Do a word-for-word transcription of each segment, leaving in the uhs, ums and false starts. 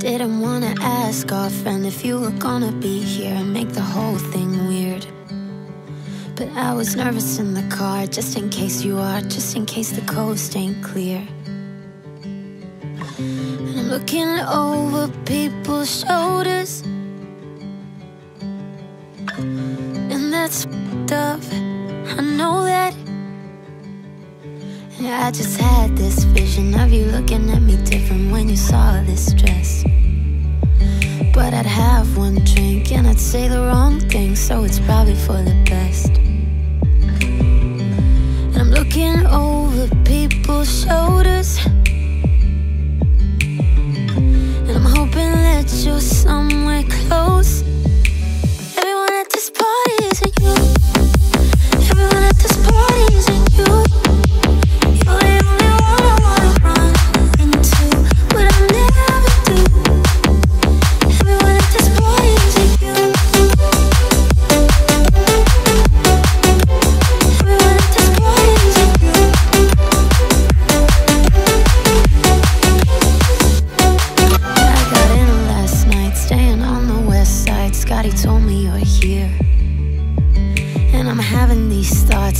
Didn't wanna ask our friend if you were gonna be here and make the whole thing weird, but I was nervous in the car, just in case you are, just in case the coast ain't clear. And I'm looking over people's shoulders, and that's f***ed up, I know that. And I just had this vision of you looking at me different when you saw this dress. But I'd have one drink and I'd say the wrong thing, so it's probably for the best. And I'm looking over people's shoulders, and I'm hoping that you're somewhere close. Everyone at this party isn't you. Everyone at this party isn't you.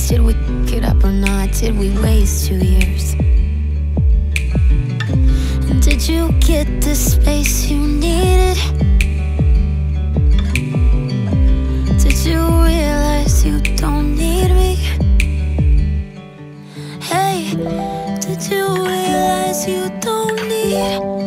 Did we f*** it up or not? Did we waste two years? And did you get the space you needed? Did you realize you don't need me? Hey, did you realize you don't need me?